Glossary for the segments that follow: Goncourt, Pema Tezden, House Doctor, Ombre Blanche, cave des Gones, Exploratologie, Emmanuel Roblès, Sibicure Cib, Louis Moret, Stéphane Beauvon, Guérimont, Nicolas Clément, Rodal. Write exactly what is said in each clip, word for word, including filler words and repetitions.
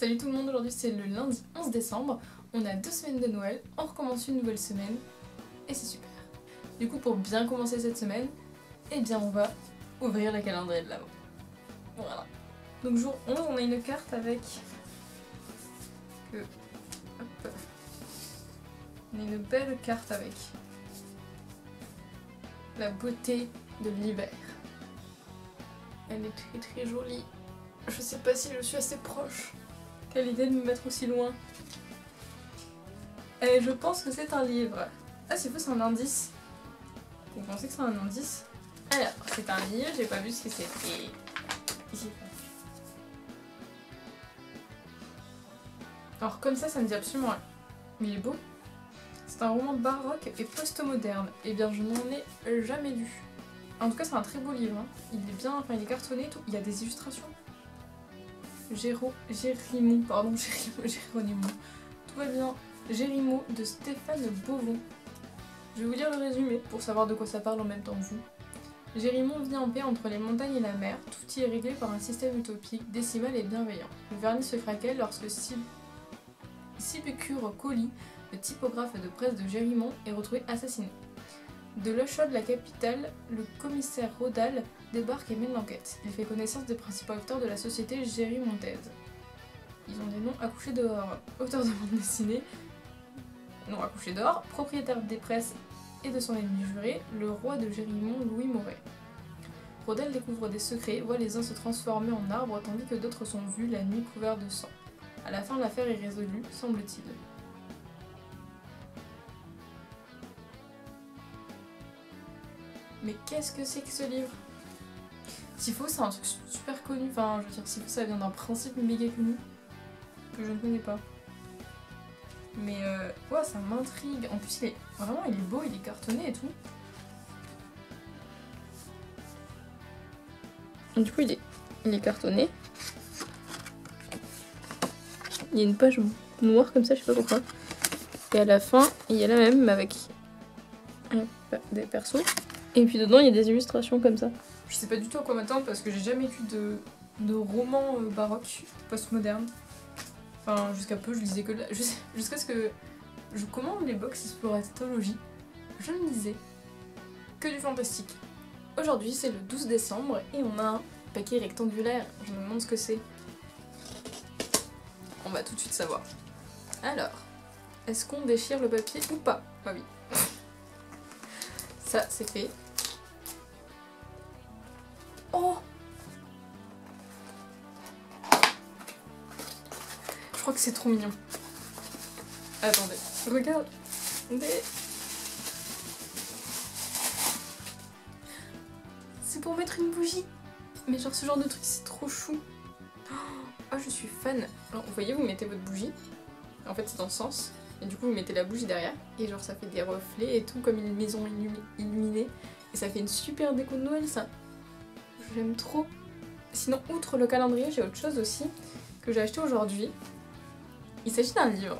Salut tout le monde, aujourd'hui c'est le lundi onze décembre, on a deux semaines de Noël, on recommence une nouvelle semaine et c'est super. Du coup pour bien commencer cette semaine, eh bien on va ouvrir le calendrier de l'Avent. Voilà. Donc jour onze, on a une carte avec... Que... Hop. On a une belle carte avec la beauté de l'hiver. Elle est très très jolie. Je sais pas si je suis assez proche. Quelle idée de me mettre aussi loin. Et je pense que c'est un livre. Ah c'est fou, c'est un indice. Vous pensez que c'est un indice? Alors, c'est un livre, j'ai pas vu ce que c'était. Alors comme ça, ça me dit absolument rien. Mais il est beau. C'est un roman baroque et post-moderne. Eh bien je n'en ai jamais lu. En tout cas c'est un très beau livre, hein. Il est bien, enfin il est cartonné et tout, il y a des illustrations. Géro, Guérimont, pardon, Guérimont, tout va bien, Guérimont de Stéphane Beauvon. Je vais vous lire le résumé pour savoir de quoi ça parle en même temps que vous. Guérimont vit en paix entre les montagnes et la mer, tout y est réglé par un système utopique, décimal et bienveillant. Le vernis se craquait lorsque Sibicure Cib, le typographe de presse de Guérimont, est retrouvé assassiné. De l'Oshod, de la capitale, le commissaire Rodal débarque et mène l'enquête. Il fait connaissance des principaux acteurs de la société guérimontaise. Ils ont des noms à coucher dehors. Auteur de bande dessinée, non à coucher dehors, propriétaire des presses et de son ennemi juré, le roi de Guérimont, Louis Moret. Rodal découvre des secrets, voit les uns se transformer en arbres tandis que d'autres sont vus la nuit couverts de sang. À la fin, l'affaire est résolue, semble-t-il. Mais qu'est-ce que c'est que ce livre? Sifo, c'est un truc super connu, enfin je veux dire, Sifo ça vient d'un principe méga connu que je ne connais pas. Mais euh, ouais, ça m'intrigue, en plus il est vraiment il est beau, il est cartonné et tout. Du coup il est, il est cartonné. Il y a une page noire comme ça, je sais pas pourquoi. Et à la fin, il y a la même avec des persos. Et puis dedans il y a des illustrations comme ça. Je sais pas du tout à quoi m'attendre parce que j'ai jamais lu de, de romans baroques, post-modernes. Enfin jusqu'à peu je lisais que de la... Jusqu'à ce que je commande les box Exploratologie, je ne lisais que du fantastique. Aujourd'hui c'est le douze décembre et on a un paquet rectangulaire. Je me demande ce que c'est. On va tout de suite savoir. Alors, est-ce qu'on déchire le papier ou pas? Bah oui. Ça, c'est fait. Oh! Je crois que c'est trop mignon. Attendez, regarde. C'est pour mettre une bougie. Mais genre ce genre de truc, c'est trop chou. Ah, je suis fan. Alors, vous voyez, vous mettez votre bougie. En fait, c'est dans le sens. Et du coup vous mettez la bougie derrière et genre ça fait des reflets et tout comme une maison illuminée et ça fait une super déco de Noël ça. J'aime trop. Sinon outre le calendrier j'ai autre chose aussi que j'ai acheté aujourd'hui. Il s'agit d'un livre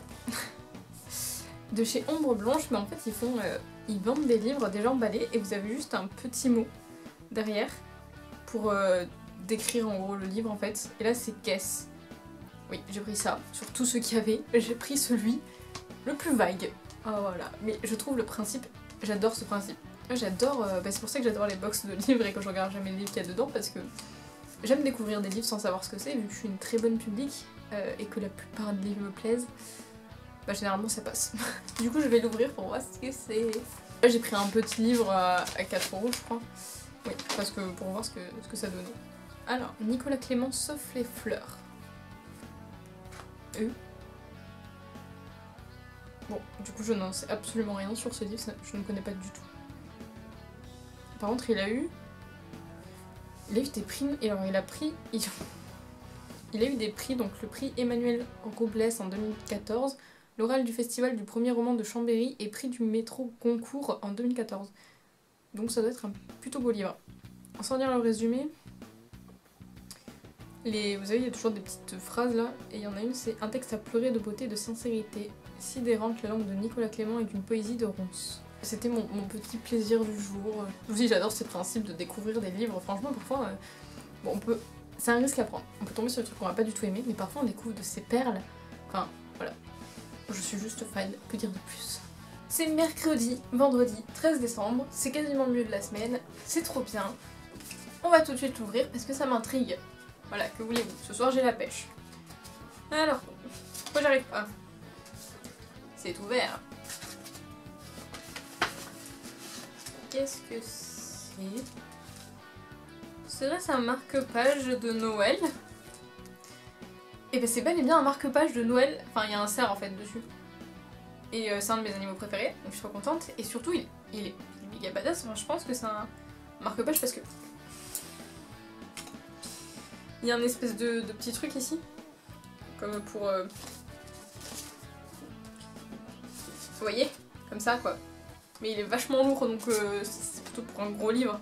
de chez Ombre Blanche mais en fait ils font, euh, ils vendent des livres déjà emballés et vous avez juste un petit mot derrière pour euh, décrire en gros le livre en fait. Et là c'est caisse. Oui j'ai pris ça sur tout ce qu'il y avait, j'ai pris celui le plus vague, oh, voilà. Mais je trouve le principe, j'adore ce principe. J'adore, euh, bah c'est pour ça que j'adore les box de livres et que je regarde jamais les livres qu'il y a dedans parce que j'aime découvrir des livres sans savoir ce que c'est. Vu que je suis une très bonne publique euh, et que la plupart des livres me plaisent, bah généralement ça passe. Du coup je vais l'ouvrir pour voir ce que c'est. Là j'ai pris un petit livre à, à quatre euros je crois, oui, parce que pour voir ce que, ce que ça donnait. Alors, Nicolas Clément sauf les fleurs. Euh. Bon, du coup je n'en sais absolument rien sur ce livre, je ne connais pas du tout. Par contre il a eu... Il a eu des prix, et alors il a pris... Il, il a eu des prix, donc le prix Emmanuel Roblès en deux mille quatorze, l'oral du festival du premier roman de Chambéry et prix du métro Goncourt en deux mille quatorze. Donc ça doit être un plutôt beau livre. Sans lire le résumé... Les, vous savez, il y a toujours des petites phrases là, et il y en a une, c'est « Un texte à pleurer de beauté et de sincérité, sidérante, la langue de Nicolas Clément et d'une poésie de Ronce. » C'était mon, mon petit plaisir du jour. Je vous dis, j'adore ce principe de découvrir des livres, franchement, parfois, euh, bon, on peut... c'est un risque à prendre. On peut tomber sur des trucs qu'on va pas du tout aimer, mais parfois on découvre de ces perles. Enfin, voilà. Je suis juste fan, que dire de plus? C'est mercredi, vendredi treize décembre, c'est quasiment le milieu de la semaine, c'est trop bien. On va tout de suite l'ouvrir parce que ça m'intrigue. Voilà, que voulez-vous? Ce soir j'ai la pêche. Alors, pourquoi j'arrive pas? C'est ouvert. Qu'est-ce que c'est? C'est un marque-page de Noël. Et ben c'est bel et bien un marque-page de Noël. Enfin, il y a un cerf en fait dessus. Et euh, c'est un de mes animaux préférés, donc je suis trop contente. Et surtout, il, il est méga badass. Enfin, je pense que c'est un marque-page parce que il y a un espèce de, de petit truc ici, comme pour. Euh... Vous voyez, comme ça quoi. Mais il est vachement lourd, donc euh, c'est plutôt pour un gros livre.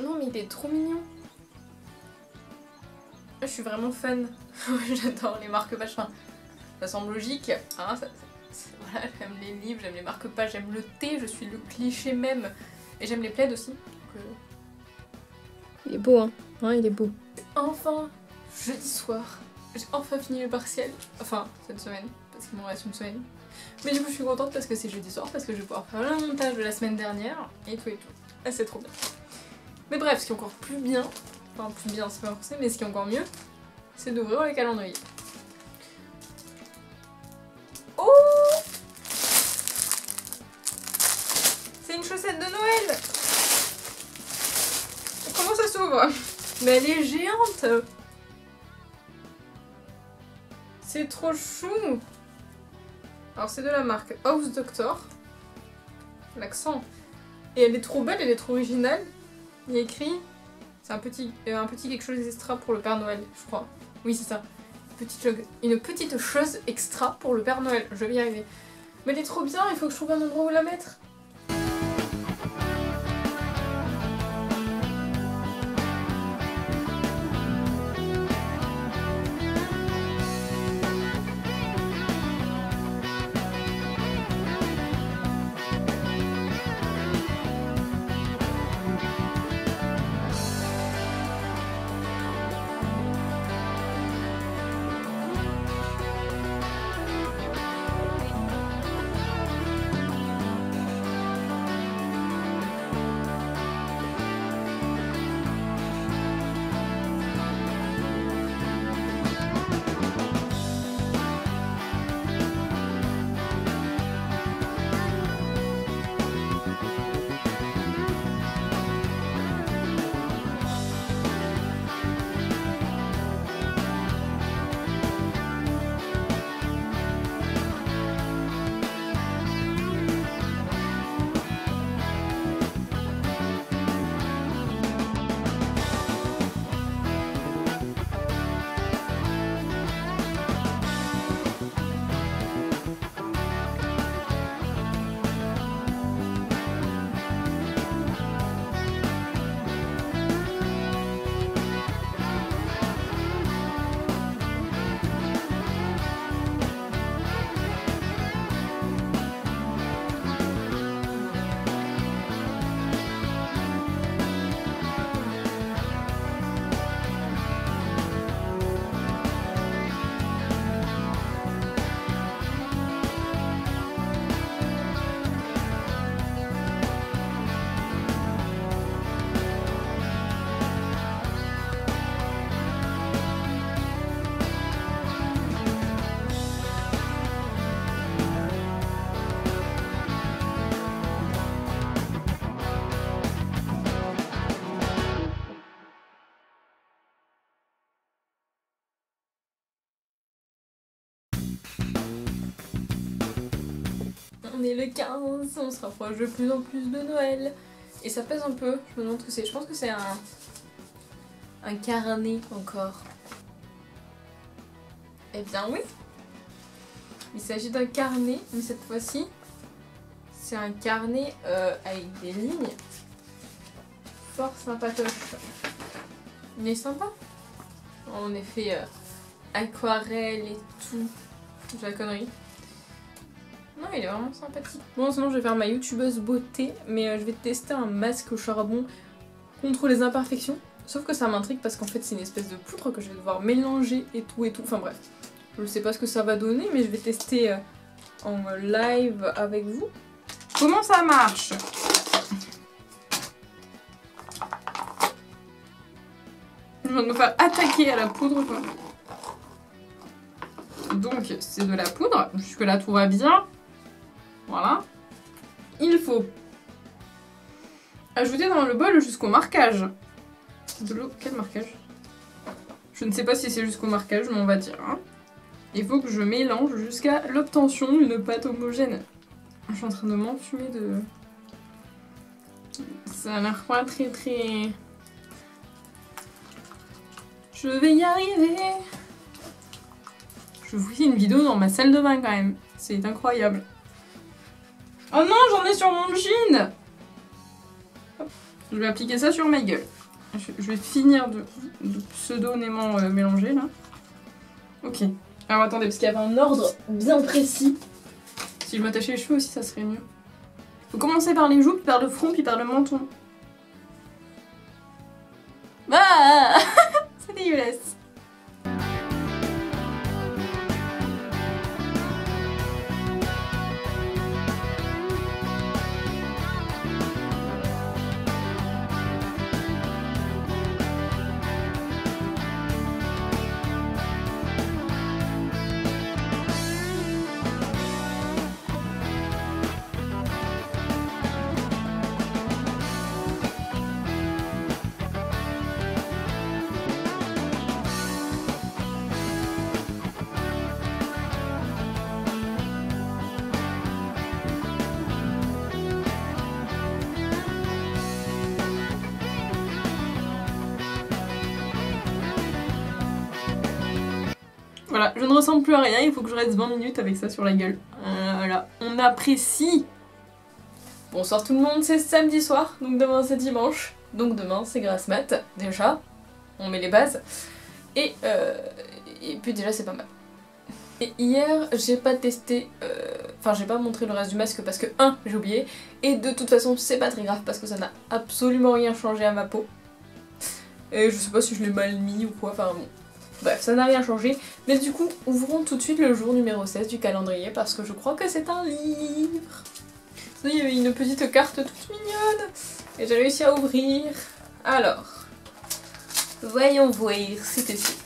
Non mais il est trop mignon. Je suis vraiment fan. J'adore les marque-pages. Enfin, ça semble logique. Hein, ça, ça, voilà, j'aime les livres, j'aime les marque-pages, j'aime le thé. Je suis le cliché même. Et j'aime les plaids aussi. Donc, euh... il est beau, hein. Hein, il est beau. Enfin, jeudi soir, j'ai enfin fini le partiel. Enfin, cette semaine, parce qu'il m'en reste une semaine. Mais du coup, je suis contente parce que c'est jeudi soir, parce que je vais pouvoir faire le montage de la semaine dernière et tout et tout. Ah, c'est trop bien. Mais bref, ce qui est encore plus bien, enfin plus bien c'est pas forcé, mais ce qui est encore mieux, c'est d'ouvrir le calendrier. Oh, c'est une chaussette de Noël. Comment ça s'ouvre? Mais elle est géante. C'est trop chou. Alors c'est de la marque House Doctor. L'accent. Et elle est trop belle, elle est trop originale. Il y a écrit, c'est un petit, euh, un petit quelque chose extra pour le Père Noël, je crois. Oui, c'est ça. Petite, une petite chose extra pour le Père Noël. Je vais y arriver. Mais elle est trop bien, il faut que je trouve un endroit où la mettre. On est le quinze, on se rapproche de plus en plus de Noël. Et ça pèse un peu, je me demande ce que c'est. Je pense que c'est un, un carnet encore. Eh bien oui. Il s'agit d'un carnet, mais cette fois-ci, c'est un carnet euh, avec des lignes. Fort sympatoche. Il est sympa. En effet, euh, aquarelle et tout. J'ai la connerie. Non, il est vraiment sympathique. Bon, sinon je vais faire ma youtubeuse beauté, mais euh, je vais tester un masque au charbon contre les imperfections. Sauf que ça m'intrigue parce qu'en fait c'est une espèce de poudre que je vais devoir mélanger et tout et tout. Enfin bref, je sais pas ce que ça va donner mais je vais tester en live avec vous. Comment ça marche? Je viens de me faire attaquer à la poudre quoi. Donc c'est de la poudre, jusque là tout va bien. Voilà. Il faut ajouter dans le bol jusqu'au marquage. C'est de l'eau. Quel marquage? Je ne sais pas si c'est jusqu'au marquage, mais on va dire. Hein. Il faut que je mélange jusqu'à l'obtention d'une pâte homogène. Je suis en train de m'enfumer de... Ça a l'air pas très très... Je vais y arriver. Je vous fais une vidéo dans ma salle de bain quand même. C'est incroyable. Oh non, j'en ai sur mon jean. Je vais appliquer ça sur ma gueule. Je vais finir de, de pseudo-nément euh, mélanger là. Ok. Alors attendez, parce qu'il y avait un ordre bien précis. Si je m'attachais les cheveux aussi, ça serait mieux. Faut commencer par les joues, puis par le front, puis par le menton. Ah c'est dégueulasse. Voilà, je ne ressemble plus à rien, il faut que je reste vingt minutes avec ça sur la gueule. Voilà, on apprécie. Bonsoir tout le monde, c'est samedi soir, donc demain c'est dimanche. Donc demain c'est grasse mat, déjà. On met les bases. Et, euh, et puis déjà c'est pas mal. Et hier, j'ai pas testé... Enfin, euh, j'ai pas montré le reste du masque parce que, un, j'ai oublié. Et de toute façon, c'est pas très grave parce que ça n'a absolument rien changé à ma peau. Et je sais pas si je l'ai mal mis ou quoi, enfin bon. Bref, ça n'a rien changé, mais du coup, ouvrons tout de suite le jour numéro seize du calendrier parce que je crois que c'est un livre. Il y avait une petite carte toute mignonne et j'ai réussi à ouvrir. Alors, voyons voir, c'était ici.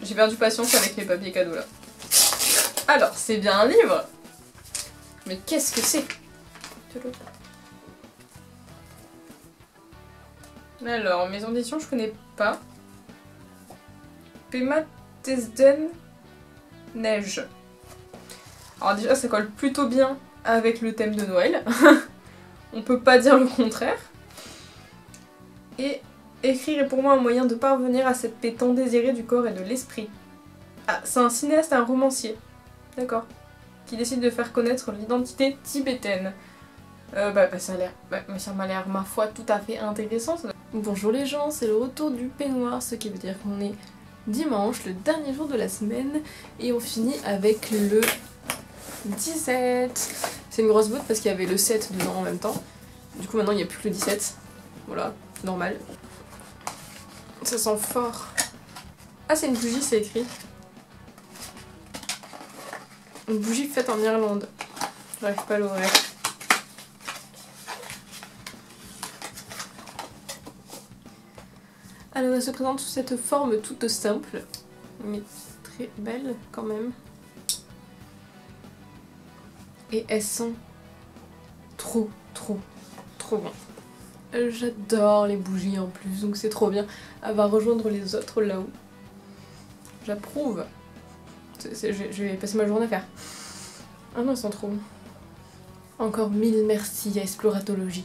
J'ai perdu patience avec les papiers cadeaux là. Alors, c'est bien un livre, mais qu'est-ce que c'est? Alors, maison d'édition, je connais pas. Pema Tezden Neige. Alors déjà, ça colle plutôt bien avec le thème de Noël. On peut pas dire le contraire. Et écrire est pour moi un moyen de parvenir à cette paix tant désirée du corps et de l'esprit. Ah, c'est un cinéaste, un romancier. D'accord. Qui décide de faire connaître l'identité tibétaine. Euh, bah, bah ça m'a l'air, ma foi, tout à fait intéressant. Ça... Bonjour les gens, c'est le retour du peignoir, ce qui veut dire qu'on est dimanche, le dernier jour de la semaine, et on finit avec le dix-sept. C'est une grosse botte parce qu'il y avait le sept dedans en même temps. Du coup maintenant il n'y a plus que le dix-sept. Voilà, normal. Ça sent fort. Ah c'est une bougie, c'est écrit. Une bougie faite en Irlande. J'arrive pas à l'ouvrir. Alors elle se présente sous cette forme toute simple, mais très belle quand même. Et elles sont trop, trop, trop bon. J'adore les bougies en plus, donc c'est trop bien. Elle va rejoindre les autres là-haut. J'approuve. Je vais passer ma journée à faire. Ah non, elles sont trop bonnes. Encore mille merci à Exploratologie.